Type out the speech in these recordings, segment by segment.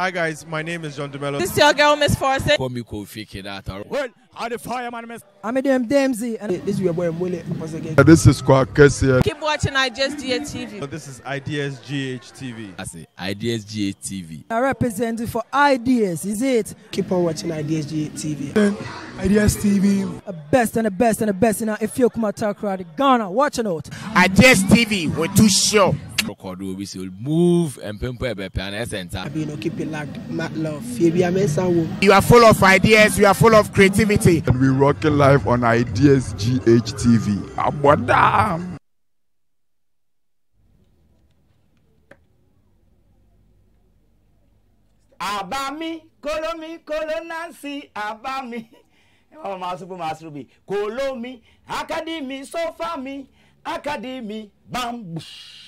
Hi guys, my name is John Demelo. This is your girl, Miss Force. Call me Kofi Kedata. Well, I'm the fireman, Miss. I'm Demz. And this is your boy, Willie. This is Kwaku Kessia. Keep watching IdeasGH TV. This is IdeasGH TV. I say IDSGH TV. I represent you for IDS, is it? Keep on watching IDSGH TV. IDS TV. The best and the best and the best in our Ethiopia, Takoradi, Ghana. Watch it out. IDS TV, we're too sure. We will move and keep it like love. You are full of ideas, you are full of creativity. And we rock it live on IdeasGH TV. Abadam. Abami, Kolomi, Kolonansi, Abami. Oh, Masubu Masubi. Kolomi, Akademi, Sofami, Akademi, Bambush.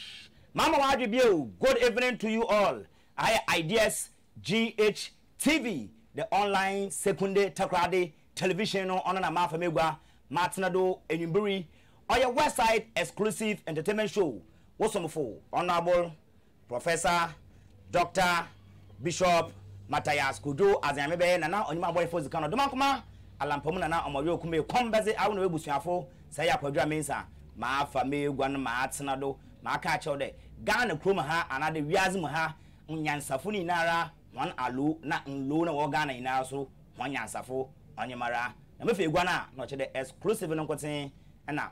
Mama Wadibio, good evening to you all. I Ideas GH TV, the online secondary Takoradi television on an Amafamegua, Martinado, and Yuburi, on your Westside Exclusive Entertainment Show. What's on for? Honorable Professor Dr. Bishop Matayas Kudu, as I remember, and now on my boy for the Kano Domakuma, Alampomana, on my Yokume, Combazzi, I will be Bushafo, Saya Padra Mensa, Ma Fameguan Martinado. Makacho de Ghana Krumaha and the Yazmuha Unyan Safuni Nara, one alu, not Luna or Ghana in Asu, one Yan Safo, Onyamara, and with Iguana, not the exclusive and not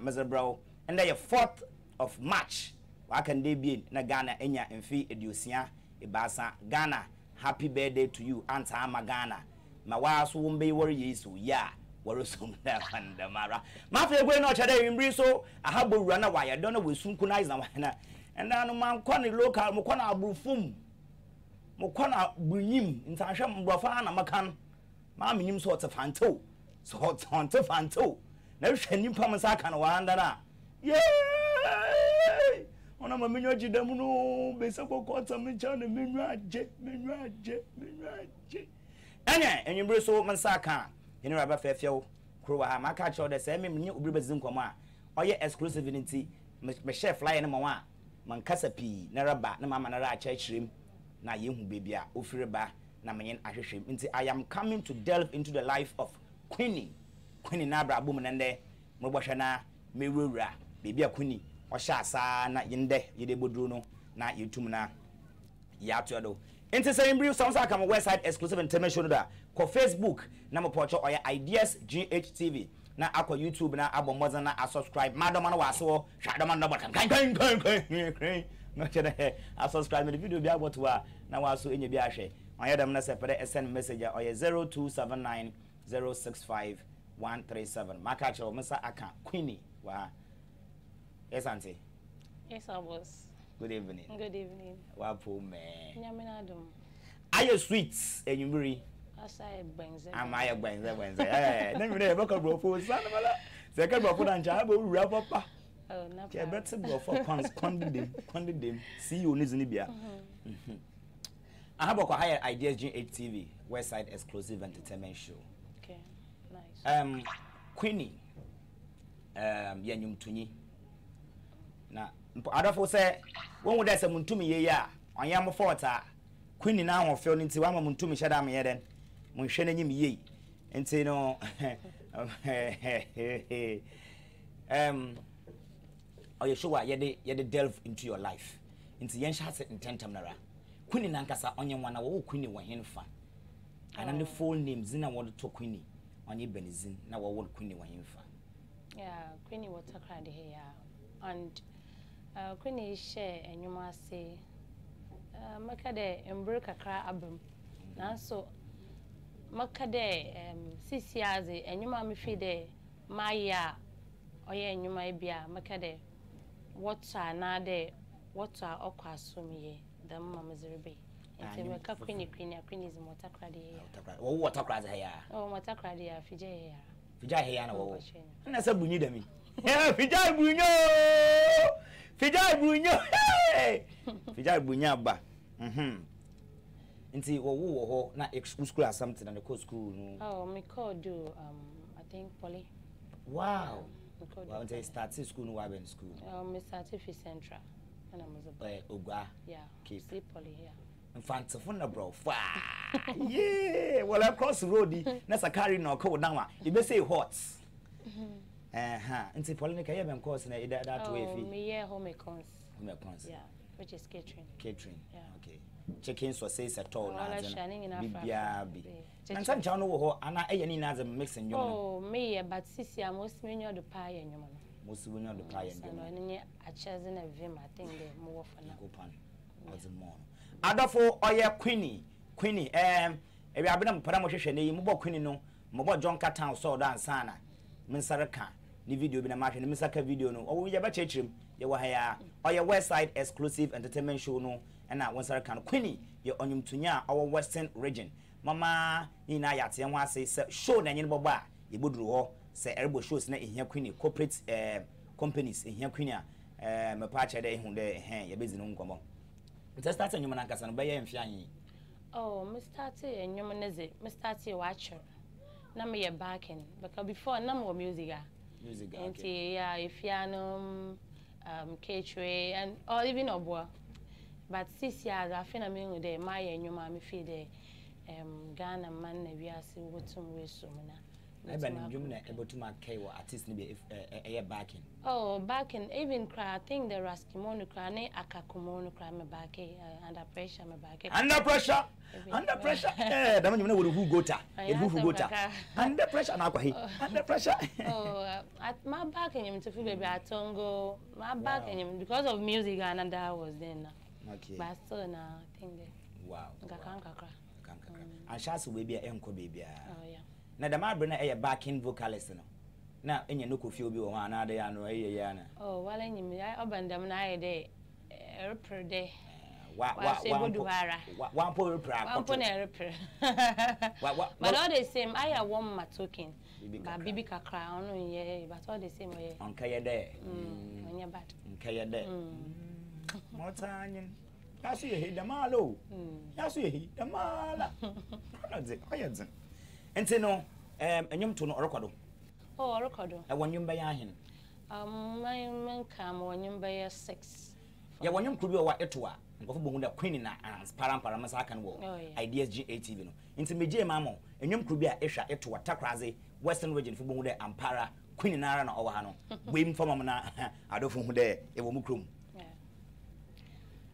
miserable, and the 4th of March. Why can they be in Ghana and ya and fee educia Ibasa Ghana? Happy birthday to you, Aunt Ama Ghana. My wife won't be worried, so yeah. Worusum Mara. Mafia will not today in Briso. I have run away. I don't know we soon conize na and then man conny local Mukona Brufum Mukona Bunim in Sansham Brafana Macan. Mammy sorts of fanto. Sorts on to fanto. Never send you Pamasakan Wandana. Yay! On a minoji demuno, Besako Cots and Michan and Minraj. And you Briso Mansaka. You know, I have a few crew. I'm a catcher. The same new Ubrizin Koma. All your exclusive identity. My chef fly in a mama. Mancasapi, Naraba, Namana church shrimp. Na young baby, Ufriba, Namayan Asher shrimp. I am coming to delve into the life of Queenie. Queenie Nabra, Bumanande, Mobashana, Mirura, Baby Queenie, Oshasa, na Yende, Yedebodruno, na Yutumna, Yatuado. Into same brief sounds like I'm a Westside Exclusive Entertainment Show. Ko Facebook, na mo pocho oya Ideas GH TV. Na ako YouTube na abo moza na a subscribe. Madam ano waso, shadam ano baka. A subscribe me the video biya botu wa na waso enye biya she. Oya dam na separe send message oya 0279065137. Makacho mesa aka Queenie wa. Yes auntie. Yes I was. Good evening. Good evening. Wapo me. Nyaminadum. Are you sweets and you bury? I'm a Wednesday. Hey, never never come before San Mala. Second before and Jabo wrap up. Oh, no, better go for condemn. See you, Nizibia. I have a higher Ideas GH TV, Westside Exclusive Entertainment Show. Okay, nice. Queenie, Yanum Tuni. Now, I don't say, when would I say Muntumi, yeah, I am a forta. Queenie now fell into one Muntumi Shadam Yeden. Munshenim ye, and say no. Oh, you sure you delve into your life. Into Yenshas and Tentamara. Queenie Nankasa on your one hour, Queenie were in fun. And the full name Zina wanted to Queenie on your Benizin, now what Queenie were in fun. Yeah, Queenie was a crowd here. And Queenie share and you must say, Macade and Broker Cra Abum. Now so. Makade, 6 years, and you mammy fide, Maya, or ye and you may be a Makade. What's another? What's our okra sumi? The mamma's rebe. And to make a queen is Motacradia. Oh, Watacradia. Oh, Motacradia, Fijay. Fijay, and all. And that's a bunidami. Fijay Bruno! Fijay Bruno! Fijay Brunyaba. Inti wo ho na school or something and the co school no. Oh, me call do I think poly. Wow. Well, they started school no Waben school. Me started for Central and I was a boy. Ogwa. Yeah. Keep poly here. Mfantafuna bro. Yeah. Well, across the road, that's a carry no code now. You may say what? And say Polinica, you have course in that way. Yeah, home accounts. Home accounts. Yeah, which is catering. Catering. Yeah. Okay. Chicken sausage at all. And some channel who are not any other mixing. Oh, me, but Sissy, I most mean the pie and your most women are the pie and your money. I chose in a vim, I think they more for an open was a morn. Adolfo, oh, yeah, Queenie, Queenie, if you have been a promotion, you move Queenie, no more John Catan, so down Sana, Minsaraka, the video been a match in the Misaka video, no, or we ever church him, you were here, or your Westside Exclusive Entertainment Show, no. And now, once I can, Queenie, you're on you to our western region. Mama, in Ayati, and one says, show Nanyan Boba, you would draw, say, elbow shows in here, Queenie, corporate companies in here, Queenie, a patch at a hand, your business on common. Just starting your manacas and Bayer and Fiani. Oh, Mr. T and your manese, Mr. T watcher. Nammy a backing, because before no more music. Music, and yeah, if Yanum, Cateway, and or even Oboa. But 6 years, I feel I mean with my and your mammy feed the Ghana man, we are seeing what some way soon. I've been able to make a artist a backing. Oh, backing, even cry, I think the Raskimono crane, Akakumono crime back under pressure, my back. Under pressure, under pressure. Eh, the man you know who gota, who gota. Under pressure, and under pressure. Oh, at my backing him to feel baby at Tongo, my backing him because of music, and that was then. Okay. But so now, I think that. Wow. Gakankakra. Gakankakra. And Shasu will be a enko baby. Oh yeah. Now the man bring a backing vocalist no. Now any no kufi will be one another yano aye yana. Oh, well any me I abandon na I de repre de. One po repre. One po na repre. But all the same, I have one matoken. But bibi kakra ono ye. But all the same ye. Onkaya de. Onya bad. Onkaya de. Mortanian. That's you hate the malo. That's you hate the mala. And say no, and you to no orocado. Oh, orocado. I want you by him. My man come when you by 6. Yeah, when you could be a white etwa, and go for the Queen and Sparam Paramasakan War, IdeasGH TV. Into me, J. Mammo, and you could be a Esha etwa, Takoradi, Western Region for Bunde and Para, Queen and Aran or Hano. Wim for Mamma, I don't know who there, a woman.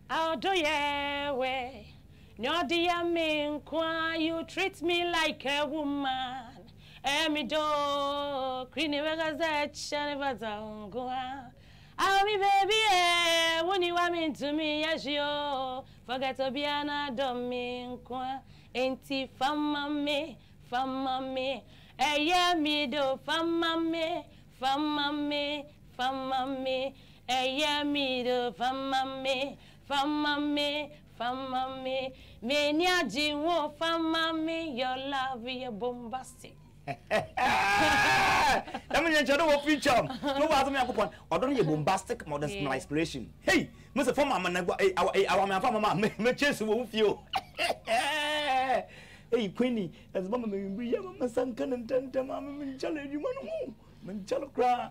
How do you way? No dear mean quite you treat me like a woman. Emi do Queenie Wagazach. I'll be baby when you want me to me as you forget to be an adomin qua ain't Famame, Famame, a ya me do Famame, Famame, Famame, a ya me do Famame. Famame, Famame, mania jinwo, Famame, your love, your bombastic. That means you don't feature. No other man upon, or don't you bombastic modest my inspiration. Hey, Mr. Famama, our Famama, my chest won't feel. Hey, Queenie, as Mamma, we have a son, and Tanta Mamma, and Jelly, you want to move. Manchalo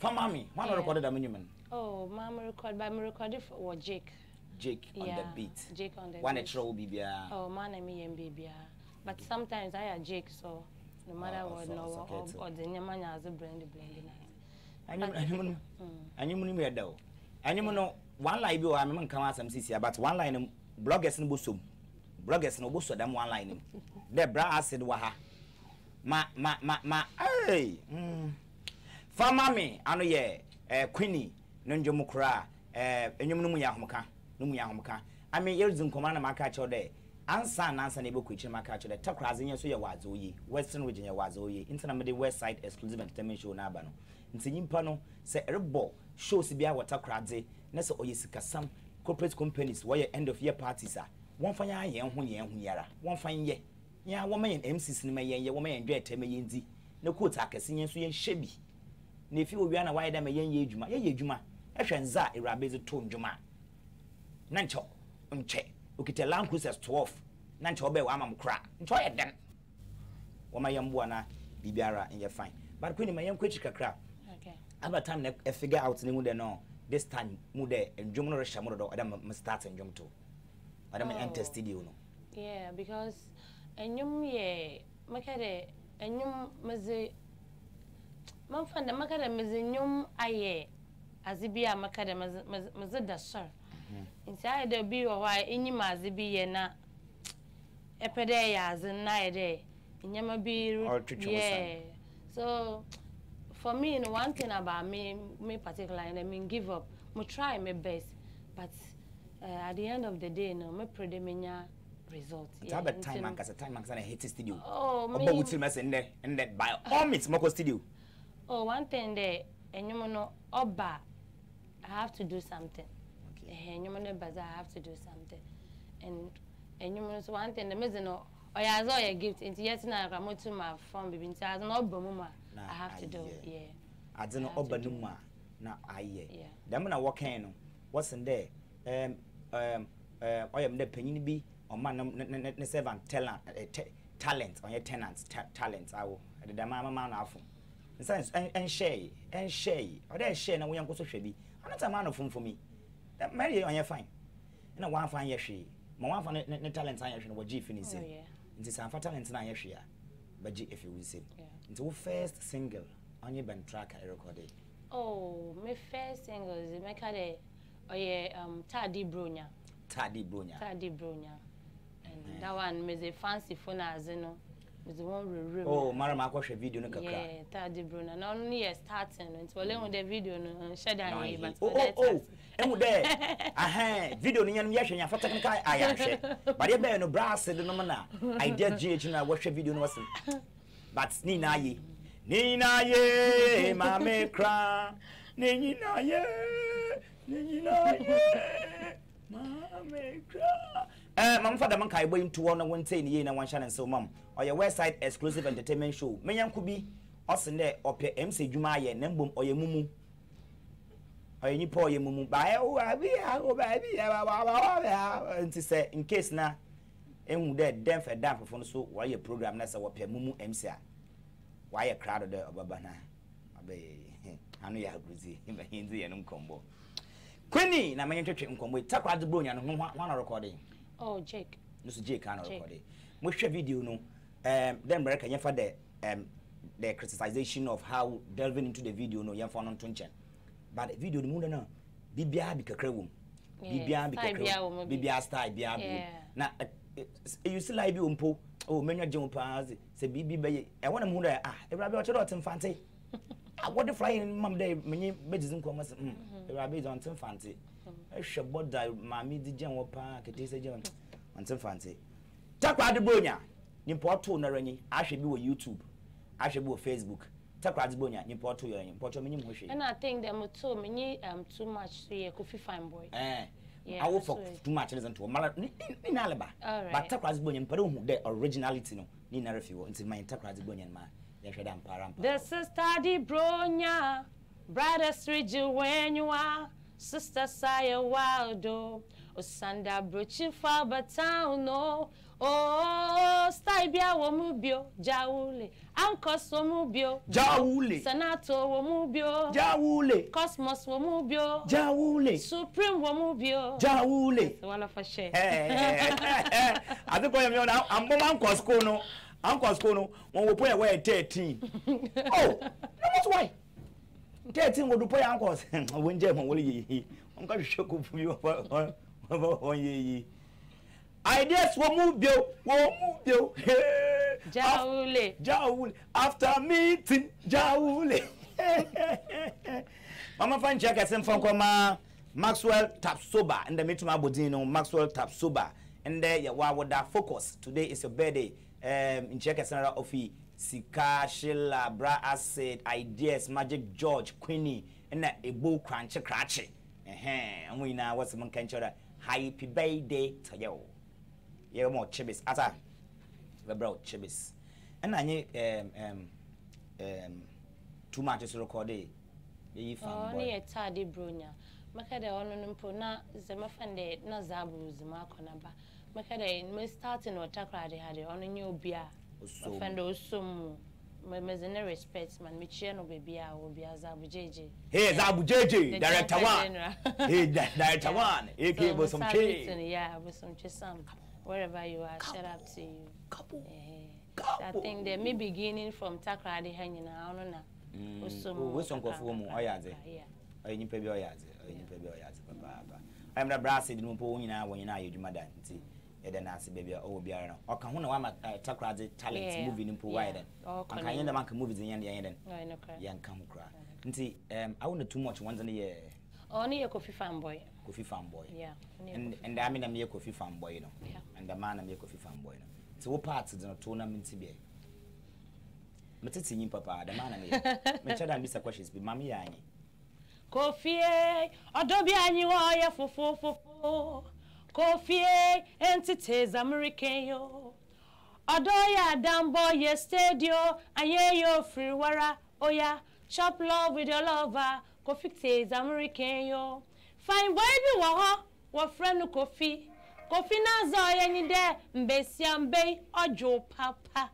Famami, one recorded a monument. Oh, Mama record by me recorded for Jake. Jake on the beat. Jake on the beat. One natural bibia. Oh, man, I mean bibia. But sometimes I have Jake, so no matter what, no or the man has a brandy night. And you mean we're though. And you know, one line you are coming out some CC, but one line bloggers in Busum. Bloggers no Busso, them one line. The Bra Asset Waha. Ma, hey. Famame, I know ye, Queenie. Nunjomukra, Enumia Humka, I mean, years in command of my catcher there. Ansan, Nansan, able creature, my catcher, the Takoradi, so Wazoye, Western Virginia Wazoye, Intermediate Westside Exclusive Entertainment Show Nabano. In Simpano, say a ball, shows Sibia what Takoradi, Nessa Oyesika, some corporate companies, where end of year parties are. One fine young Hunyara, one fine ye. Ya woman and MC Cinema, ye woman and dread Temayinzi. No coat, I can see you shabby. If you will be on a wide am a ye juma, ye juma. Eshanza, a rabbit's tone juma. Nancho, unche, Oketeche cruises 12. Nancho be wamam cra. Enjoy it then. Wama yambuana, bibiara, and you're fine. But Queenie, my young creature crap. Okay. About time I figure out the mood and all. This time, Mude and Jumor Shamodo, Adam must start and jump to. but I'm an studio no. Yeah, because enyum ye makare enyum maze manfanda makare maze nyum aye azibia makare maze dasar inside there be why enyi mazibi ye na epede ya azin na ede enyama bi yeah. So for me, you know, one thing about me particular, and I mean, give up. I try my best, but at the end of the day, no, I pray the result. Yeah, but time man, I hate the studio. Oh, me. But we still mess in there, and that by all means, Moko studio. Oh, one thing there, and you know, Oba, I have to do something. Okay. And you know, Baza, I have to do something. And you know, so one thing, the reason, oh, I saw your gift. It's yes, now I'm going to my phone, baby. I not Bamuma. I have to do it. Yeah. I don't know Obanuma. Now I yeah. Then when I walk in, what's in there? I am the penny be or man seven talent on your tenants talents. I will the damn man awful. And share or they share now we are going to be. I'm not a man of phone for me. That marry on your fine. And I want fine yes she. My one for the talents I should watch you finish. Oh yeah. It is for talents now yes but if you will see. It's our first single on your band track I recorded. Oh, my first single is my cade. Oh yeah, Tadi Bronya. And that one, me the fancy phone as you know, me the one we. Oh, Mara watch a video no kaka. Yeah, Tadi Bronya. Not only a starting, it's only on the video no share that name. Oh. And we there. Video ni yani yashe ni afata ni kai ayashe. But you be no Bra Asset no mana. IdeasGH na watch a video no wasim. But ni na ye. Nina ye, mama cry. Nina ye, mama cry. Mama father man kai boy into one one say ni na one channel so mom. Or your Westside Exclusive Entertainment Show. Me yanku bi osende opye MC Juma ye nembom oye mumu. Oye ni po oye mumu. Ba e o abi ba nti say in case na ehun dey dem for dam for so why your program na say opye mumu MC a. Why a crowd of the Obabana? I know you are busy. Hindi and Uncombo. Queenie, I'm going to treat Uncombo. Takoradi Bronya and one recording. Oh, Jake. Mr. Jake can't record it. Much video, no. Then break and for the criticization of how delving into the video, no, you have found on. But video, the moon, no. Bibia be cacrum. Bibia be cacrum. Bibia style, Bibia. Now, you still like you, Umpo. Oh, many jump pass. Say, baby, I want to move there. Ah, a rabbit or something fancy. I want to fly in mum day, many bitches and commas. A rabbit on some fancy. I shall board die, mammy, the general park, it is a John on some fancy. Takoradi Bronya, import to Narani. I should be with YouTube. I should be with Facebook. Takoradi Bronya, import to your import to many. And I think them too many too much to a coffee fine boy. Eh. Yeah, I will for too much listen to a matter in Alaba. But Takoradi Bronya, but the originality, no, Nina Refu, until my Takoradi Bronya, man, they should amper. This is Tadi Bronya, brothers read you when you are, sister Saya Waldo, Osanda Bruchi Fabatown, no, oh, Stibia Womubio, Jaule, Uncle Somubio, Jaule, Senato Womubio, Jaule, Cosmos Womubio, Jaule, Supreme Womubio, Jaule. One of a share. I think I'm Uncle Scono, when we play away 13. Oh, that's why. 13 will play uncles. When German will ye, Uncle Shoko for you. I just won't move you. Jaule. After meeting, Jaule. Mama fan check at some phone call, Maxwell Tapsuba, and the Mituma Bodino, Maxwell Tapsuba. And there you are with that focus. Today is your birthday. In check at Sandra Offi, Sika, Sheila, Bra Asset, Ideas, Magic George, Queenie, and that a bull crunchy. And we now what's among Kenchura. Happy birthday to you. You more chibis. Ata, we brought chibis. And I need too much to record it. Only a Tadi Bronya. Makade onunumpo na zemafande na zabu zimakonaba. Makade in my starting or Takoradi had the only new beer. Offend those some. Mezene respect man. Michiano bebia obia Zabu JJ. Hey Zabu JJ, director one. Hey director one. He gave us some cheese. Yeah, with some cheese Sam. Wherever you are, shout out to you. Couple. I think they may beginning from Takoradi hanging out on na. I'm the brassy didn't pull in when you know you do my dance. Edanasi baby or biara o kan ho na wa Takoradi talent movie ni po wide kan kan yenda man ka movies yenda yenda no kra yan kan ho kra nti I want too much one day yeah oni ye Kofi Farmboy yeah and I mean am ye Kofi Farmboy you know and the man am ye Kofi Farmboy you know so what part the tournament be metete yin papa the man am ye me chada am bisa questions be mami ya anyi Kofi odobi anyi wo ye fufu Kofi entities American yo. Odoya dambo ye stadio aye yo free wara oya chop love with your lover Kofi ties American yo. Fine boy bi waho wa friend Kofi. Kofi na zoya ni de mbesi ambe ojo papa.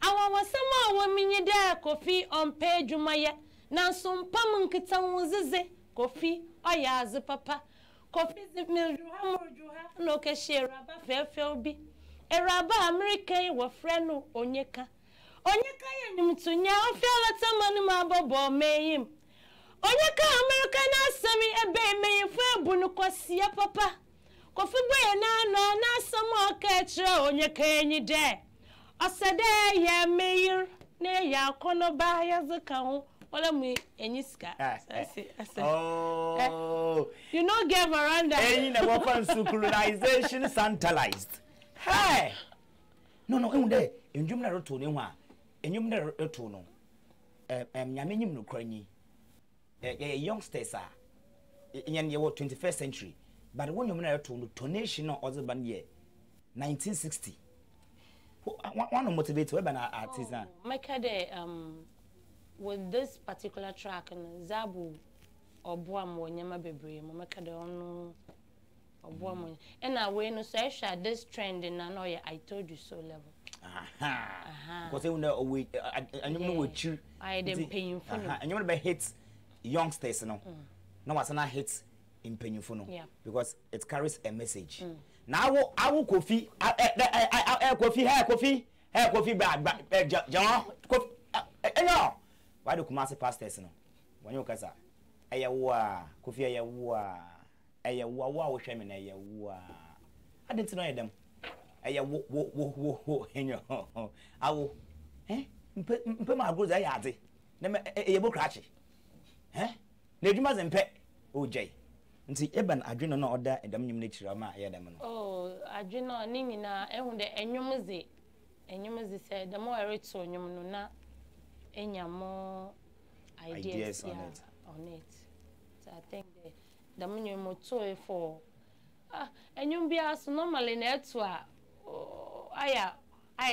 Awa wasema wa minye de Kofi on page umaye na sumpa mkita unzize Kofi oyazi papa. Kofi zimiljuha murjuha no keshi raba felbi eraba American wa frenu onyeka onyeka ya mtunya ofela tamani mabobo meyim onyeka American asami ebe meyim febu nukosia papa Kofi boye nano nasamo oketro onyeka enyi de asade ya meyir ne ya kono ba ya zikawo oh, you know, get veranda. Any weapon secularization sanitized. Hey, no, in there, in Jumna Rotonima, in Jumna Rotono, Yamin Ukraini, a youngster, sir, in the 21st century, but one Yumna Rotono, Tonation or other band year, 1960. One motivated urban artisan. My cade, with this particular track and Zabu or Boamo Nyama Bebre, Mamakadono or Boamo, and I will no say this trend in Anoya, I told you so level. Aha, because you know, we I know what you I didn't pay you for, and you remember hits youngsters, no, no, as I hits in Penufono, yeah, because it carries a message. Now I will coffee, I coffee, hair coffee, bad, John, coffee. No, why do Kumasi pastors no? When you kasa, ayawa, Kofi ayawa, we shame in ayawa. I didn't know them. Ayawa, wo, henyo. Awo, eh? Mpe ma agoza ayazi. Neme ayabo krachi, eh? Nejuma zempe, OJ. Nti eban adwino na order edam nyum nature ma ayadam no. Oh, adwino ni nyina ehunde enyumze. Enyumze say the more I to nyum no na any more ideas on it. So I think the money motor for and you be as normally netwa I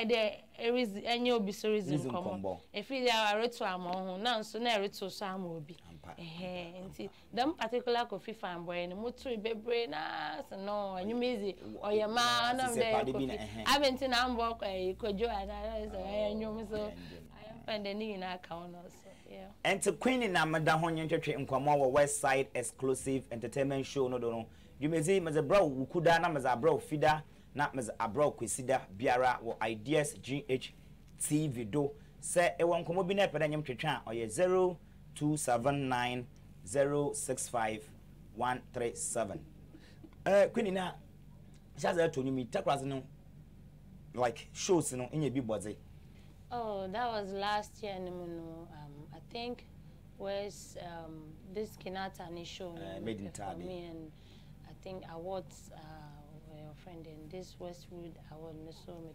there is any observation combo. If we are retro among now so near retro Sam will be. Them particular Kofi Farmboy and motor be brain us no and you miss or your man of the I've been in Hamburg a cojo and I so. And then in our account also, yeah. And to Queenie na madahonye nchwetwe nkwamwa wa Westside Exclusive Entertainment Show no dono. Jumezi maze bro ukuda na maze bro fida na maze bro kwisida biara wa IdeasGH TV do. Se ewa nkomo bi na peda nyemtwetwa oye 0279065137. Queenie na shaza to nyumi Takoradi no like shows no enye bi boze. Oh, that was last year. I think was this Kinatani show made in for me, and I think awards were your friend in this Westwood award. So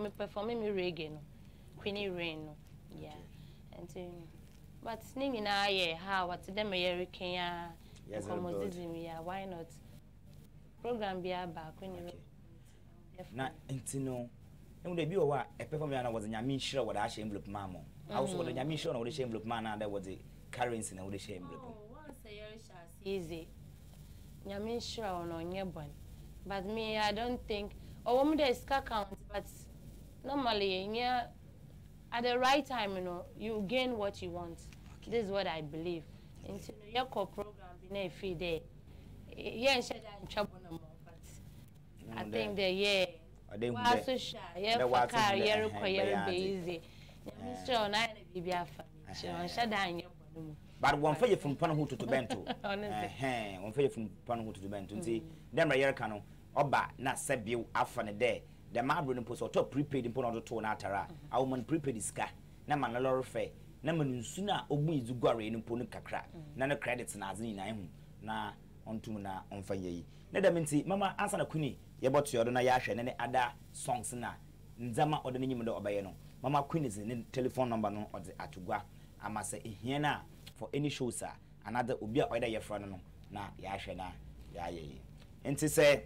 me performing me reggae, Queenie Rain, yeah, and but singing now, yeah, how what them a Kenya, yeah, why not? Program be back when you not into. And they be aware a performer was a Yamisha with a shame look mammo. I was with a Yamisha or the shame look man, and there was a currency and all the shame look. Once a year shall easy Yamisha or no Yabon. But me, I don't think a woman is car count, but normally, yeah, at the right time, you know, you gain what you want. Okay. This is what I believe. In your program, been a few days. Yeah, in trouble no more, but I think that yeah. But one for you from Panahu to Bento, honestly, one for you from Panahu to Bento. See, then my Yerkano, Oba, not Sabio, Afan a day, the Marbrin post or top prepaid in Pono to Natara, a woman prepaid is car, Naman Lorfe, Naman Suna, Obi Zugari, and Ponukakra, none of credits and Azina, na on Tuna, on Faye. Nedaminty, Mama, answer a Queenie, you bought your Donayasha and any other songs na Nzama or the name of Bayano. Mama Queen is the telephone number no or the Atugua. I must say, Hiena for any show, sir. Another will be a other your friend no. Na Yashana, Yaye. And she said,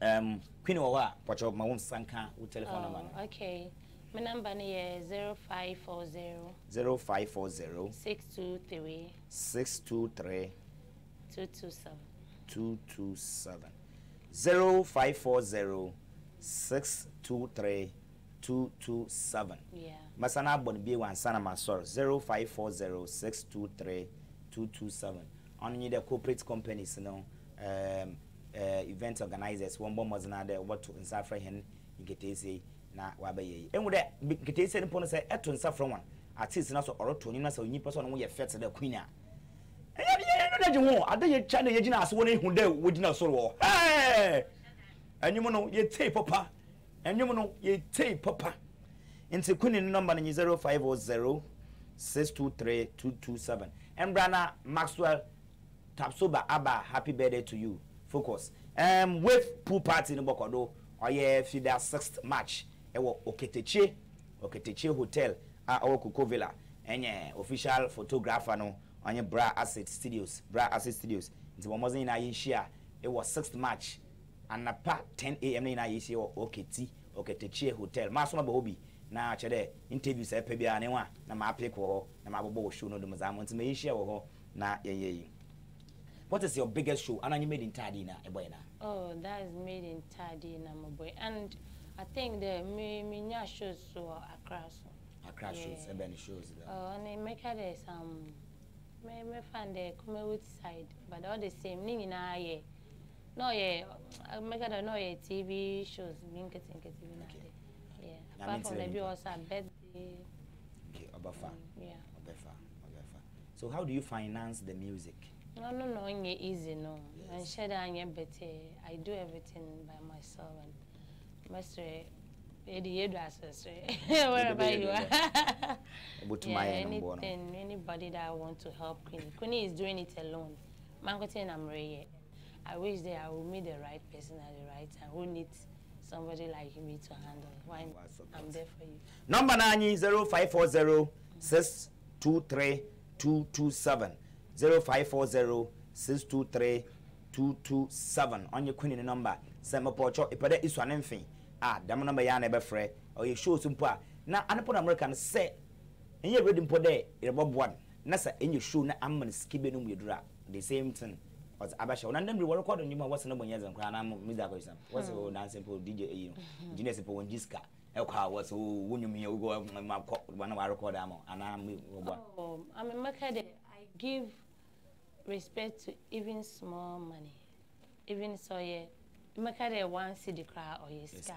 Queen Owa, but your own Sanka with telephone number. Okay. My number is 0540 0540 623 623 227 227 0540 623 227. Yeah. Masana bon be one sana masor 0540 623 227. On the corporate companies, you know, event organizers, one bomb was another what to insuffer hen in Ketesi na wabaye. And with that Ketesi and Pona say at to insuffer one. At least not so or to him as a new person who affects the Queen. I do your channel, you know, one who do would not so. Hey, and you know, you take papa, and you know, you take papa. In sequin number 0500 623 227. And Brana Maxwell Tapsuba Abba, happy birthday to you. Focus. With pool party in Bokodo, or yeah, feed that 6th match. Oketeche Hotel at Coco Villa, and yeah, official photographer no. On your Bra Asset Studios. It was in Aisha. It was 6th match. And a part 10 AM in Aisha or Oketeche Hotel. Masuma Bobi. Now, Chade, interviews at Pebia and one. Namapic or Namabo show no the Mazamons may share or na ye. What is your biggest show? And you made in Tadi na Eboina. Oh, that is made in Tadi na my boy. And I think the Minya shows so across. Across shows, Ebony shows. Oh, and they make it some. I found the Kumewit side, but all the same, Ningina, no, yeah, I make it a no, yeah, TV shows, Minket and Katina. Yeah, apart from the viewers, I bet the. Okay, Obafa. Yeah, Obafa. So, how do you finance the music? No, it's easy, no. And Shada, I'm better. I do everything by myself and master. Eddie addresses, wherever you are. Yeah, anything, anybody that I want to help Queenie. Queenie is doing it alone. I wish that I will meet the right person at the right time who needs somebody like me to handle. Why? I'm there for you. Number 0540 623 227. 0540 623 227. On your Queenie number. Send a portrait. If there is one thing. Ah, damo number ya na be frɛ o ye show simple na anapo na American say enye reading po there e bob one na sa enye show na amman skibe no mu dura the same thing was abasha na ndem record on nyuma what's na bonya zan kra na me da ko sam what's o na simple DJ you engineer simple on jiska e kwa what's o wonyum ye go ma ko na wa record am ana me obo oh am makade. I give respect to even small money, even so yeah. One city cry or yes,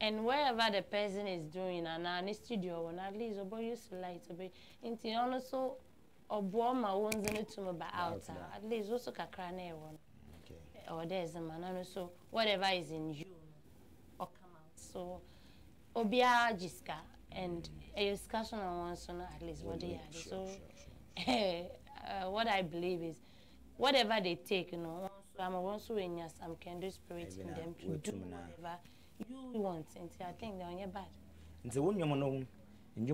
and wherever the person is doing an studio, and at least about use light to be into also or warm my own to my outer, at least also a crane one or there's a man, and so whatever is in you or come out. So, Obia Jiska and a discussion on one son, at least what they are. So, what I believe is whatever they take, you know. I'm also in your some can do spirit in them to do whatever you want. And I think they're your bad. And the one you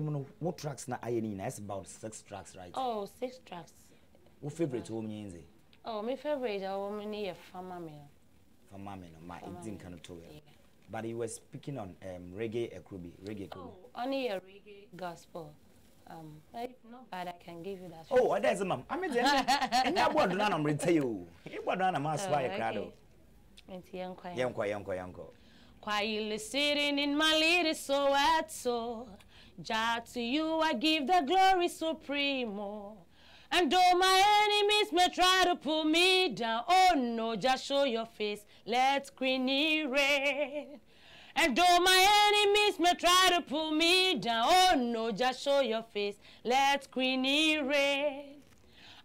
know, what tracks na I need? That's about 6 tracks, right? Oh, 6 tracks. What favorite woman is it? Oh, my favorite woman is Famame. Famame, my Indian kind of toy. But he was speaking on reggae, reggae. Oh, only a reggae gospel. Not bad. I can give you that. Oh, that's a mum. I mean, I won't run on retail. You won't run a mass by a cradle. It's young, quite sitting in my lady, so at so Jah, to you I give the glory supreme. And though my enemies may try to pull me down, oh no, Jah, show your face, let Queenie reign. And though my enemies may try to pull me down, oh no, Jah, show your face, let Queenie reign.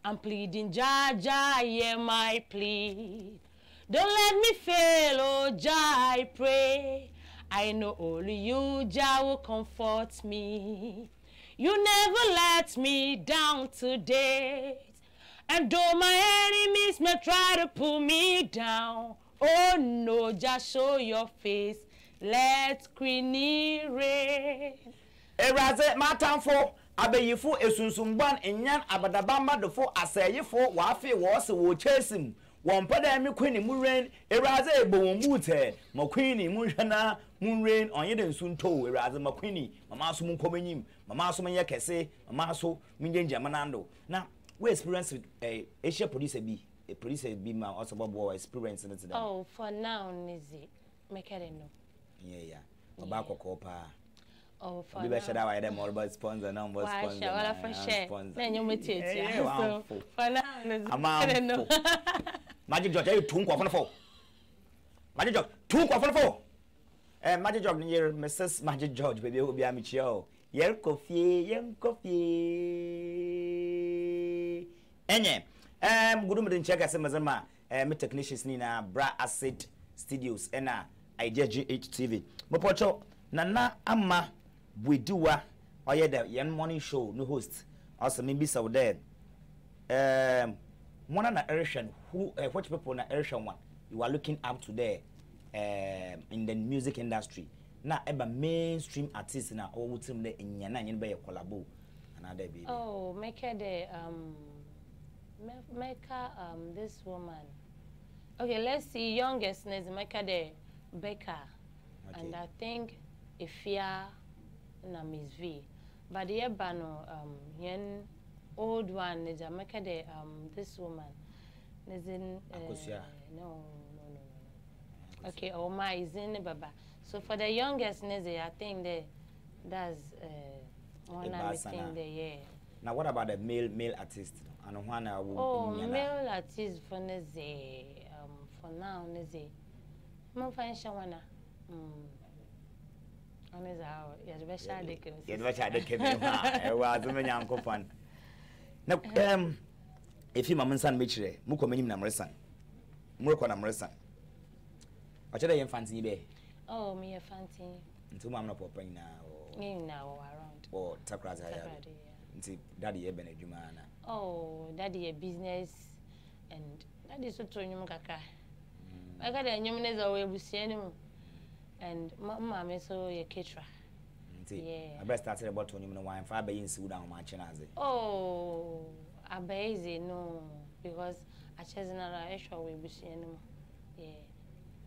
I'm pleading, Jah, Jah, hear my plea. Don't let me fail, oh Jah, I pray. I know only you, Jah, will comfort me. You never let me down today. And though my enemies may try to pull me down, oh no, Jah, show your face, let Queenie reign. Eraze matamfo abeyifu esunsumban enyan abadabamba dofo aseyefo wafe wose wo chesim wompadami Queenie mu reign eraze egbomunbute mo Queenie mu hwana mu reign onyede nsunto eraze ma Queenie mama aso mu komanyim mama aso menye kese mama aso minjenja manando na we experience with Asia police bi a police bi ma also bobo experience in today. Oh, for now nizi make it no. Yeah. Obako kopa. Oh, for now. Share why them all about sponsor number sponsor. Why for share? So for now nizi no. Magic George you tun kwa for. Magic George tun kwa for. Magic George near Mrs. Magic George baby obi amichio. Yer coffee. Enye. Gudu mudin cheka semazama me technicians ni na Bra Asset Studios ena IdeasGH TV. Mopocho nana ama bwidua oye the yan morning show no host also maybe so there one na erection who which people na erection one you are looking up to there in the music industry na eba mainstream artist na all team there nyana nyen be collabo another baby. Oh, make her the make her this woman. Okay, let's see youngest is make her the Becca, okay. And I think Ifia na Miss V, but the Ebano yen old one is a make de this woman is in no. Okay, Oma is in Baba. So for the youngest Nizi, I think they that's one thing there. Yeah. Now what about the male artist? And one male artist for Nizi for now Nizi. Mon fan shawana. Oneza how yadbesha dekem. Yadbesha dekem ha. Ewa azumenya nkofan. Na efi mamansan mechire, mukomenyim na mresan. Muroko na mresan. Achada yen fantin be. Oh, me yen fantin. Ntu mam na popan na o. Nyin na o around. Oh, Takoradi haya. Nti daddy e benadwuma na. Oh, daddy e business and daddy so tonyum kaka. I got a new minister and Mamma, so your caterer. I best started about 20 minutes. 5 years down my channel. Oh, I basically no, because I chose another issue with Bushian. Yeah,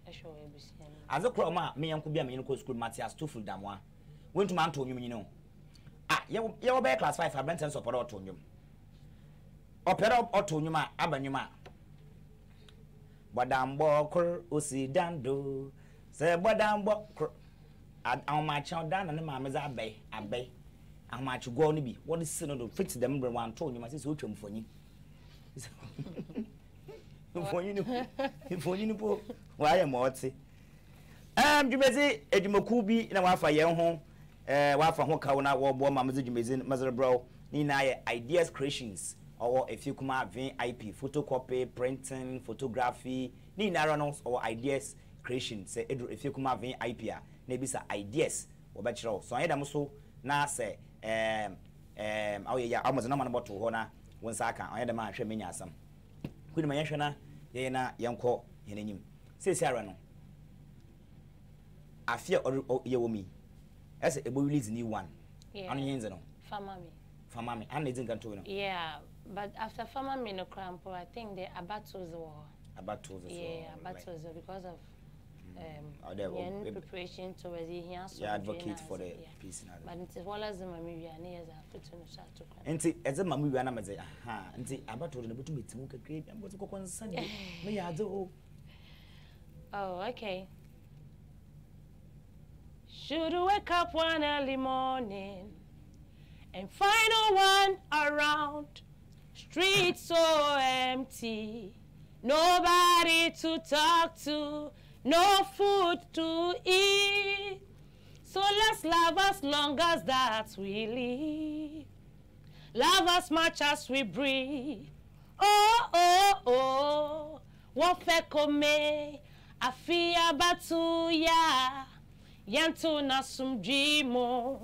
issue with Bushian. As a croma, me and could be a medical school, Matthias Tufel Damwa. Went to Mantonium, you know. Ah, you were class 5, I bent and support Otonium. Opera Otonuma, Abanuma. Badambo kor usidando se badambo on my child down and my mother's abbey and my chugoni be what is sin to fix them one told you must is open for you for you why am I you may say a jimokubi in a waffle young home waffle hoka when I wore born my mother bro nina ideas creations. Or if you come out VIP, photocopy, printing, photography, ni narratives or ideas creation. Say if you come out VIP, maybe some ideas or bachelor. So I am so now say oh yeah, I was number to Hona once I can. I had a man shame me some. Could my shana yena yanko yenim. Say Sarano. I fear or you me. As a boy release new one. Yeah. Famame. Famame. And it's in control. Yeah. But after Famame no crampo, I think the abatos were. Abatos, yeah, abatos right. Because of preparation towards the hands. Yeah, advocate for the peace. But it is well as the Mamibia nears are put on the shot to cramp. And as a Mamibia, I say, aha, and the abatos and the two meets look a great and what to go on Sunday. May I do? Oh, okay. should wake up one early morning and find no one around. Streets so empty, nobody to talk to, no food to eat. So let's love as long as that we live. Love as much as we breathe. Oh, oh, oh. Wofe kome, afia batuya. Yantuna sumjimo,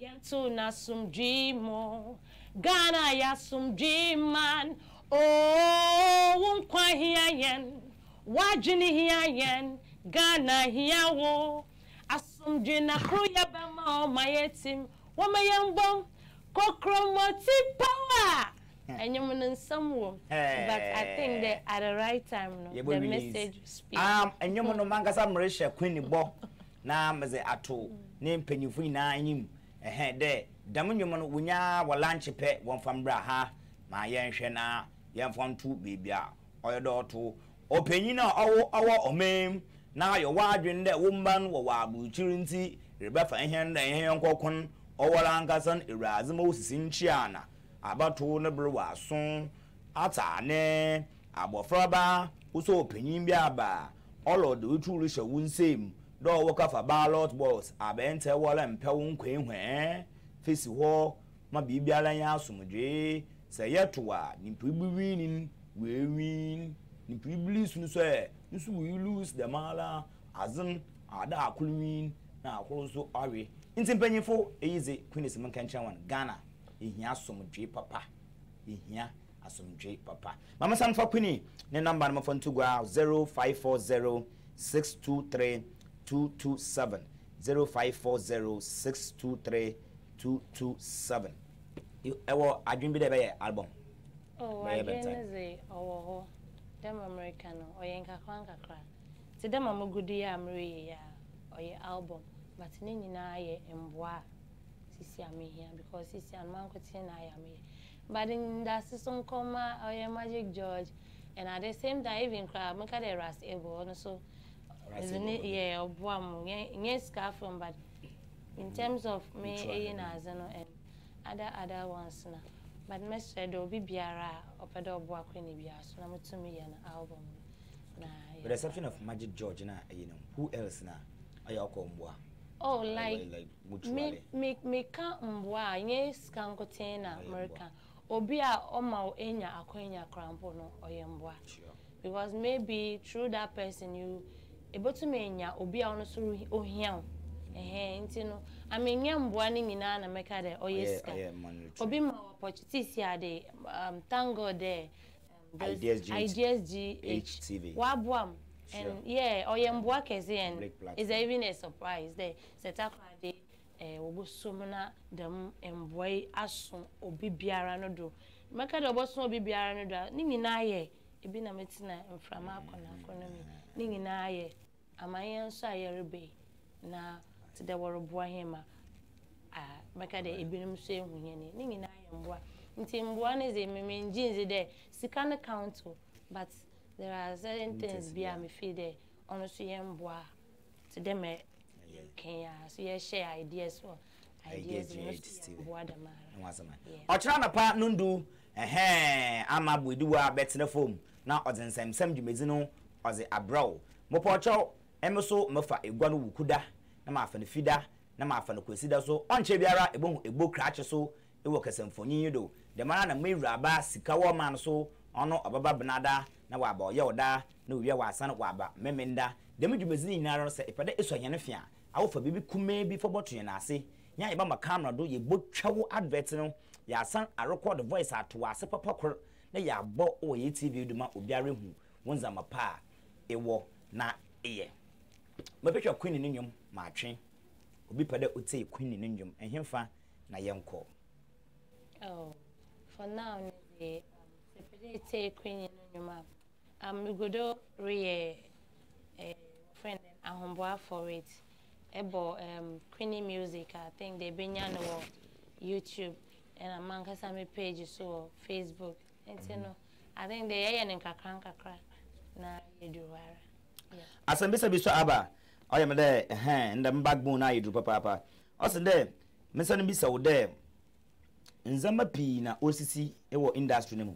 yantuna sumjimo, Ghana ya sumjiman. Oh, wunkwa hiya yen, wajini hiya yen, Ghana hiya wo. Asumjina kruya bema o mayetim, wamayambo, kokromoti power. And you're in some room, but I think they're at the right time. No? Yeah, the message speaks. And you're no manga some ratio, Queenie Bo. Na mze ato name penyufu na enyim ehe de damu nyomo wunya walanche pe wonfambra ha ma yenhwe na yenfontu bibia oyodo to openyina owo omem na ayo wadwen de womban wo wabuchiri nti rebefa ehe nda ehe nkokon owolankasan irazima osisi nchiana abato ne brewa so atane abofroba uso openyin bia ba olodo wituru she wunsem do woka fa ballot balls abente wala mpewu nkwenhwe fisi ho ma bibiala nya asumdwe se yetoa nimpibiwinin wewin nimpibilis nso e nso we lose the mala azin ada akulwin na akuru so awe ntimpanyifo eyize Queen's Mankanchen wan Ghana ehia asumdwe papa ehia asumdwe papa mama sanfa Queenie ne number no fo ntugwa 0540623227 0540623227. You ever I dream be the album? Oh, I dream is oh, them Americano or Yanka Kwanka Kra. To them, I'm a good year, Maria or your album, but Nini and I am bois. Sissy, I'm here because Sissy and Mancotin and I am here. But in that system, comma or your Magic George, and at the same time, even crab, make a rest able so. Isn't it? Yeah, yes, scarf from, but in terms of me, and other ones now. But Mr. Doby Biara, Opedo Boakini Bias, number 2 million album. With the exception of Magic George, you know, who else now? Ayakomboa. Oh, like, me can't mboa, yes, can't contain America. Obia, Oma, Enya, Aquina, Crampono, or Yamboa. Because maybe through that person you. Able to me, ya obi ono suru ohiam. Eh, intino. I mean, ya mbuani mina na meka de oyeska. Obi ma opportunity siya de tango de. IDSGH TV. Wabuam. And yeah, oyembua kesi and is even a surprise there. Setakoradi obo sumuna dem mboi asun obi biara no do. Meka de obo sun obi biara no do. Ni mina ye. Ibi na metina mframa akona akona mi. Ni nyina ye. Amayen so ayerebe na to the woroboa hema meka de ebinim so ehunye ni nyina ye mboa nti mboa ne ze memenjinze de sika na count but there are certain things be am feel there ono so ye mboa to them Kenya so ye share ideas for ideas mboa da mara ochira na pa nundu ehe amabudiwa betne form na ozinsem jumezino ozi abrow mopocho emeso mefa egwanu wukuda na ma afane fida na ma afane kwesida so onche biara egbo egbo krache so ewo kesemfonyi do de mara na mewura ba sika wo man so ono obaba benada na wa ba oyewda na wiwa wasana wa ba memenda de mejumezini nyara se ipade eso hene fia awofa bibi kume bi fobotoye na ase nya eba ma camera do ye gbotwawo advert no ya san a record voice ato ase papakor na ya bo oye tv do ma obiara hu wonza mapa ewo na eye mapetwa Queen ni nyom ma atwe obi pede ote Queen ni nyom ehemfa na yenko oh for now the separate Queen ni nyom godo re friend ahomboa for it ebo Queen music I think they benya no YouTube and among us my page so Facebook and no I think they are in kakran kakra na eduara. Asambisa biso aba I am there, and the backbone I do, papa. Also, there, Miss Anabisa, or there, in Zamapina, OCC, it was industry. In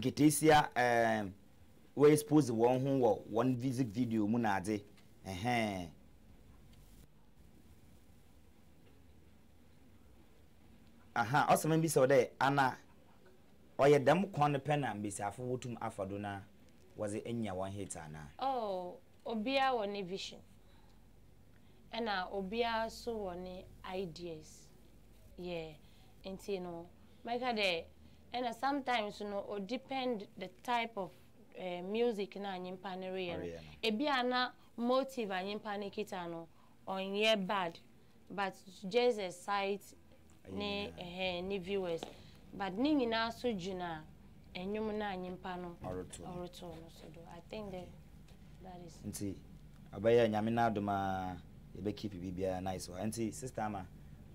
Ketesia, we expose one who one visit video, Munade, aha, also, maybe so there, Anna. Or your damn corner pen and be safu to Afaduna was it any one hit, Anna? Oh, Obia or ne vision. And now Obia so on ideas. Yeah, and you know, my God, and sometimes you know, depend the type of music na in Panarian. Ebiana motive and in panicitano on ye bad, but just a side ne viewers. But Ning also Juna and Yumana and Yimpano or so do. I think that is. Auntie, Abaya Yaminado, my keep a nice one. Auntie, sister, ma,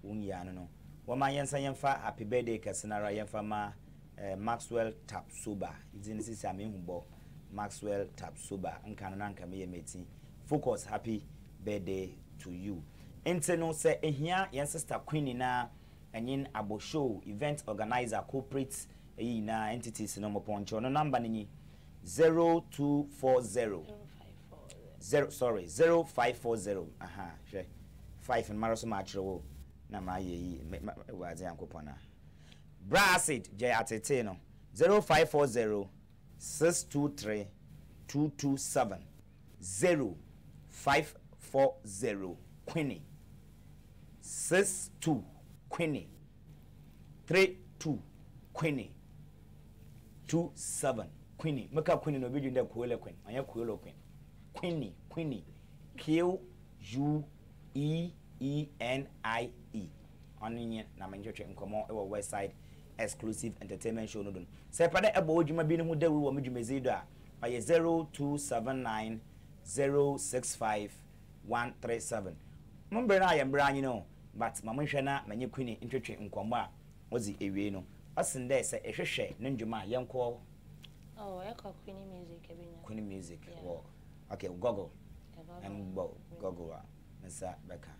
Unyano. One my young Sayanfa, happy birthday, Cassanara Yanfama, Maxwell Tapsuba. It's in this Samimbo, Maxwell Tapsuba, and Canananka me a meeting. Focus, happy birthday to you. Auntie, no, say, and here, young sister Queenie now. And in abo show event organizer corporate na entities no poncho no number ni 0540 aha she 5 in maraso matro na ma ye wazi ankopona Bra Asset je atete no 0540 623 227 0540 Queenie 62 Queenie 32 Queenie 27 Queenie make up Queenie no be doing that Queen anya Queen Queenie Queenie QUEENIE oninye na menjoche nkomo e Westside Exclusive Entertainment Show no don say pada ebo odjuma bi no hu dawu wo medjumezi do a aye 0279 065 137 number na aye mbra anyi no but mama hwana manye Queenie ntwetwe nkwamo a ozi ewie no asin dey say ehwehwe ne ndwuma yenko oh ekwa Queenie music ebinya Queenie music yeah. Wow. Okay Google and Google Mr. Becker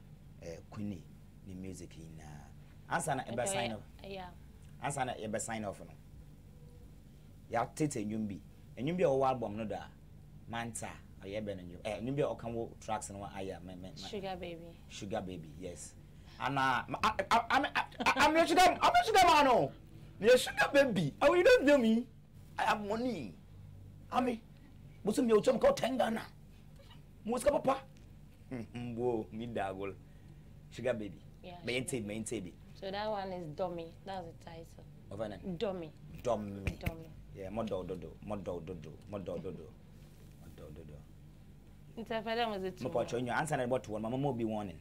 Queenie ni music ina answer na eba sign off yeah answer na eba sign off no ya tete nyumbi enyumbi o album no da manta ayebe na nyumbi nyumbi o kan wo tracks no aya men sugar baby yes Anna, I'm not sugar. I'm not sugar man. No, you're sugar baby. Oh, you don't know me. I have money. I mean, what's in your chum called Tangana? What's up, Papa? Whoa, me daggle. Sugar baby. Yeah. Maintain. So that one is Dummy. That's the title. Over Dummy. Dummy. Yeah, more do. It's a father was it. No, but you answer about one. Mama will be warning.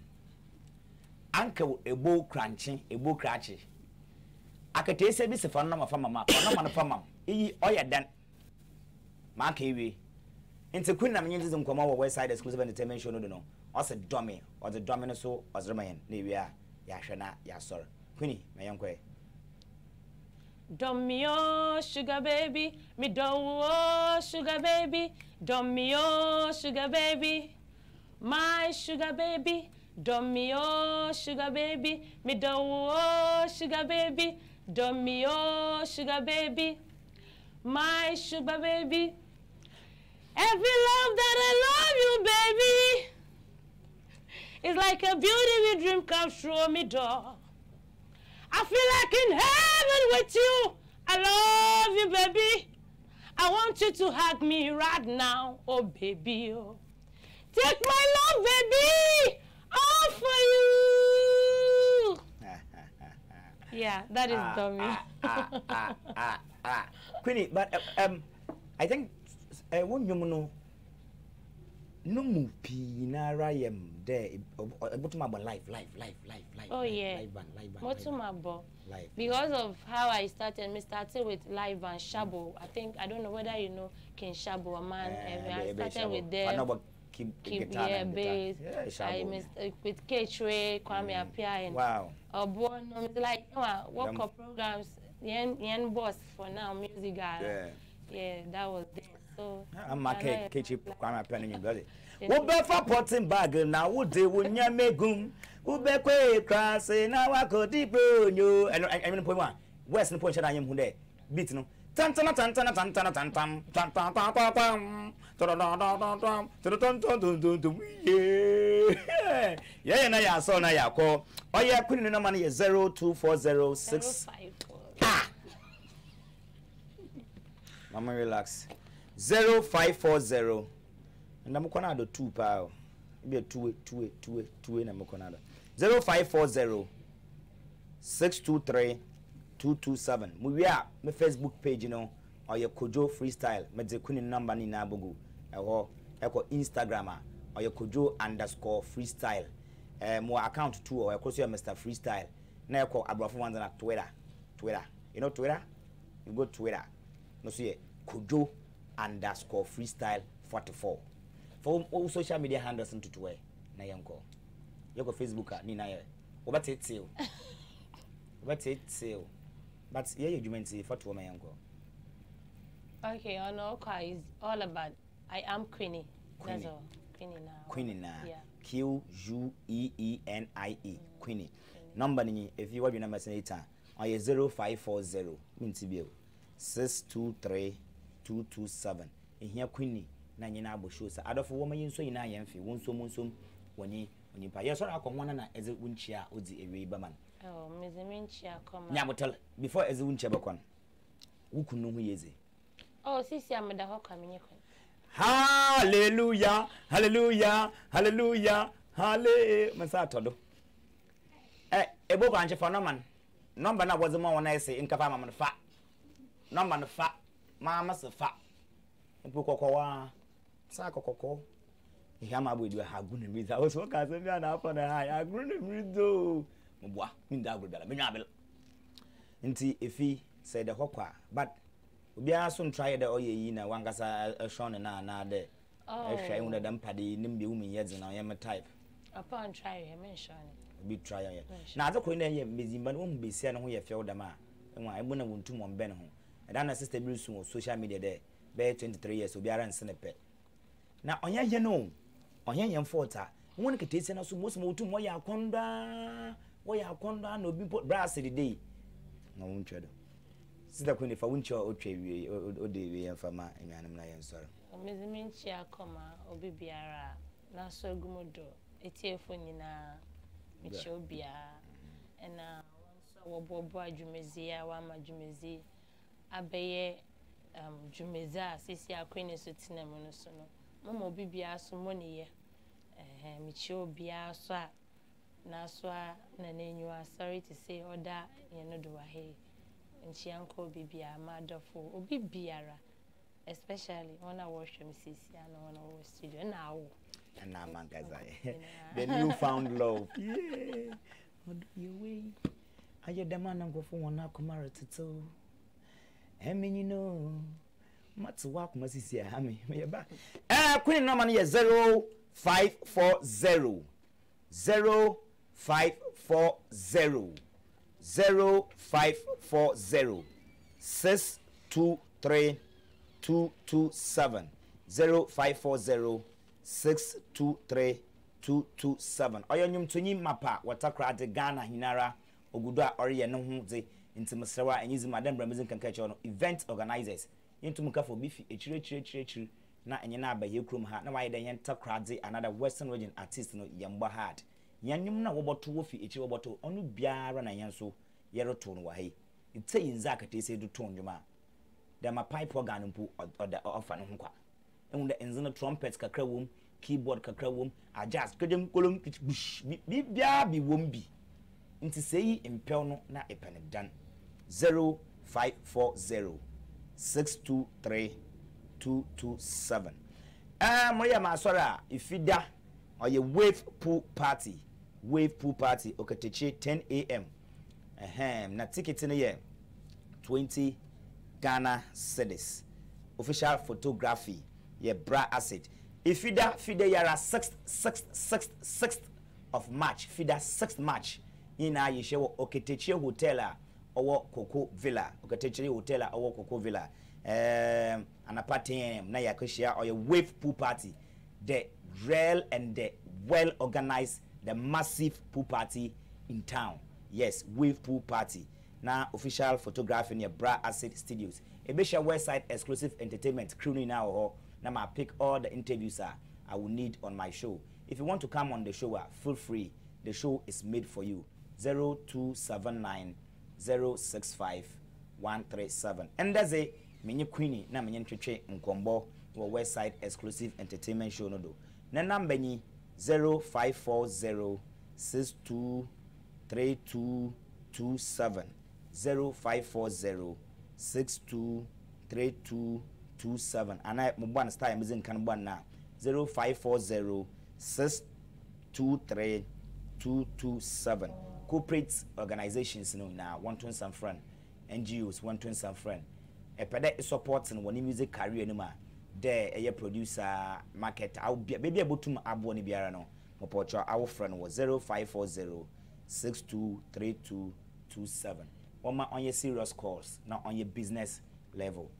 Uncle Ebo crunching, Ebo cratchy. I could taste this if I'm not a farmer, done. Mark Heavy. Into Queen, I mean, come over Westside Exclusive Entertainment Show, no, or the Dummy, or the Domino, so, or the man, Nivea, Yashana, Yasor. Queenie, my uncle. Dummy, oh, sugar baby, me do, sugar baby, Dummy, oh, sugar baby, my sugar baby. Dummy, oh, sugar baby, me do, oh, sugar baby, Dummy, oh, sugar baby, my sugar baby. Every love that I love you, baby, is like a beautiful dream come true, me do. I feel like in heaven with you, I love you, baby. I want you to hug me right now, oh, baby, oh. Take my love, baby. All for you. Yeah, that is Dummy. Queenie, but I think I won't know. No movie, Nara, am there. But my life. Oh yeah, live band. What's my ball? Because of how I started, me started with live band Shabo. I think I don't know whether you know King Shabo, a man. I started with them. Keep yeah, bass. Yeah, I missed with Ketchway, Kwame Appiah, and wow. Born like work up programs. Yen boss for now, music guy. Yeah, that was there. So I'm a ketchup. I'm planning in Brazil. Who be for potting bag now? Who they will never make gum? Who be quick crossing now? I could deep you. And I mean, point one. West and point that I am today. Beat no. Tantana tantana tantana tantam tantam tantam tantam tantam tantam. Yeah, yeah, na ya so na ya ko. Oh yeah, Queenie number is 02406. Mama relax. 0540. And I'm gonna do 2 power. Be a 2 and I'm gonna 0540 623 227. We are my Facebook page, you know, or your Kojo Freestyle. But the Queenie number in Nabugu or Instagram or your Kojo_freestyle. More account 2 or across your Mr. Freestyle. Now call Abrafo ones on Twitter. Twitter. You know Twitter? You go Twitter. No see Kojo_freestyle44. For all social media handles into Twitter. Na yanko. You go Facebook ni na ye. What it sale? What it sale? But yeah, you mean say for to my yanko. Okay, on Oka is all about I am Queenie. That's all. Queenie now. Queenie now. Yeah. QUEENIE. Queenie. Number ni if you want your number later. Or 0540 means bill. 623 227. In here, Queenie, Nanina Bushosa. I don't for woman you so in I am for one so monsoon when you pay your sorrow come one and as a winchia with the Arabian. Oh, Miss Minchia come. Yamotel before as a winchabacon. Who could know who is it? Oh, Sissy, I'm the Hawk coming. Hallelujah, hallelujah, hallelujah, hallelujah, Massatodo. A book and Jefferman. Number now was the more when I say in Capamma fat. Number no fat, Mamma so fat. And Pocoa, Sacoco. Yama with your hagoon with our so cousin up on a high. I grew with do. Mobwa, Mindabel. And see if he said the Hoka, but we are soon try the Oyena, one gas a shone and another. Oh, if I own a dumpty, Nimbiumi yet, and I am a type. Upon trying, I mention. Be trying. Now the Queen, I am busy, but won't be sent away a field a man. And I wouldn't to one Ben home. And then assisted Bruce on social media there, bear 23 years will be around Senepet. Now, on your genome, on your young forta, one could taste and also most more to Moyaconda, no be put brass the day. No one tread. Sister Queen, if I won't show Otrey or Davy and Fama and Madame Lion, sir. Miss Minchia, comma, or Bibiara, not so gumodo, a tearful nina, which will be a and now. Boba Jumezia, Wama Jumezi, Abbey, Jumeza, Sisia, Queen, Sutina Monosono, Momo Bibia, some money, Micho Bia, Swa, Naswa, Nane, you are sorry to say, or that, you know, do I? And she uncle Bibia, Mada for Obibiara, especially when I wash him, Sisia, and when I was studio now. And now, Mangaza, the newfound love. Yeah, on your way. I hear the man and go for one Nakumara Tito. I mean, you know, Matsuak Massisia, I mean, we are back. Queen number here 0540 0540 0540 623 227 0540 623 227. Oyonyum Tony Mapa, Watakrade Ghana Hinara. Oguda Oriya Nonze into Masrawa and using Madame Ramazan can catch on event organizers. Into Muka for Biffy, a tree, not an yana by Yukrum Hat, no idea Yan Takoradi, another Western region artist no Yamba Hat. Yanumna about 2 feet, a chill bottle, only Biara and Yanso, Yarrow Tone Wahi. It's saying Zakati said to Tone Juma. There my pipe organ or the orphan hunka. And when the Enzona trumpets cacra womb, keyboard cacra womb, I just couldn't column pitch bush. Be be womb be. Inti say impelno na ependan 0540 623 227. Moya masora ifida or ye wave pool party. Wave pool party Oketeche 10 AM. Na ticket in a year 20 Ghana cedis. Official photography ye Bra Asset. Ifida fida yara 6th of March. Fida 6th March. Ina yeshewo Oketeshie Hotel or Coco Villa. Oketeshie Hotel or Coco Villa. anapati mna ya kushia or your wave pool party, the real and the well organized, the massive pool party in town. Yes, wave pool party. Na official photography in your Bra Asset Studios. Ebisha Westside Exclusive Entertainment crew now or now I pick all the interviews I will need on my show. If you want to come on the show, feel free. The show is made for you. 0279 065 137. And that's it. Many Queenie na many Oketeche Nkombo or Westside Exclusive Entertainment Show no do. Na number ni 0540 623227. 0540 623227. And I mobile style using can one now. 0540 623227. Corporate organizations no now 120 some friend. NGOs 120 some friend. A product supporting one music career no ma. There a producer market. I'll be maybe able to abone biarano. Mopocho our friend was 0540 623227. On your serious calls, not on your business level.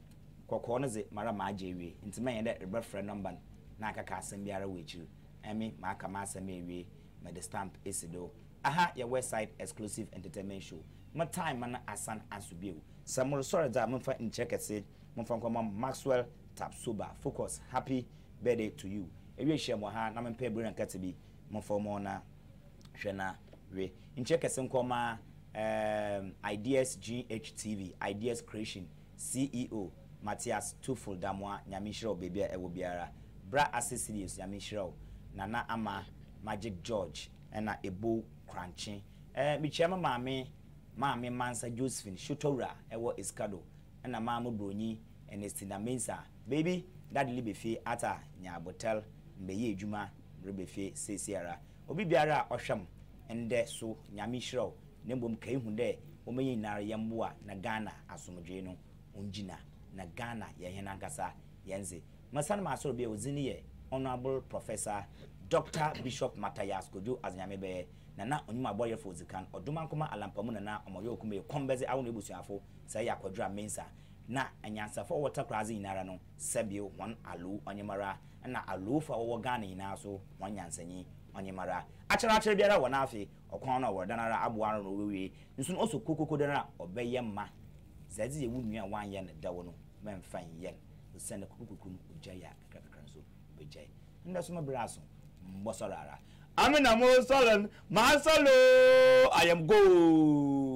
Kokono ze mara majewe. Intima yende reference number na kaka sembiara wechu. Emi maka masemewe me the stamp isido. Aha your Westside Exclusive Entertainment Show. My time man asan asubiu. Samoro sorry that I'm for in check it. I'm from Maxwell Tapsuba. Focus. Happy birthday to you. Ewe shemo ha na mpe bro nkatibi. I'm from ona shena we. In check it nkoma IdeasGH TV, Ideas Creation, CEO, Matthias Tufel Damwa, Nyamishiro Bebia Ewobiara, Bra Asset Studios, Nyamishiro, Nana Ama, Magic George, and a Ebo Crunchy. Michama Mame Mansa Josephine, Shutora, Ewo Iskado, and a Mamu Bruni, and Estina Mensa. Baby, Daddy Libefe, Ata, Nyabotel, Mbeye Juma, Ribefe, Sisiara, Obibiara, Osham, and so Nyamishiro. Nembom kayihunde omenyi nare yamboa na Ghana asomdwe no onjina na Ghana yehena nkasa yenze masana masoro be ozini ye honorable professor Dr Bishop Matayas Kudu aznyamebe na na onyuma boye for zikan odumankoma alampamu na na omoyo okume kombeze awu nebusuafo sai akwadra mensa na anyansa for water crazy inara no sebio one alu onyemara na alu for wo Ghana inaso wanyansanyi onyemara achara biara wona afi okon na wodanara abuaro no wewe nso no so kokokodara obeye ma zazi yewu nua wan ye na dawo no memfan ye sene kokokokun ojaya kakakran so bejai ndaso no braso mbosorara amina mo solen masalo I am go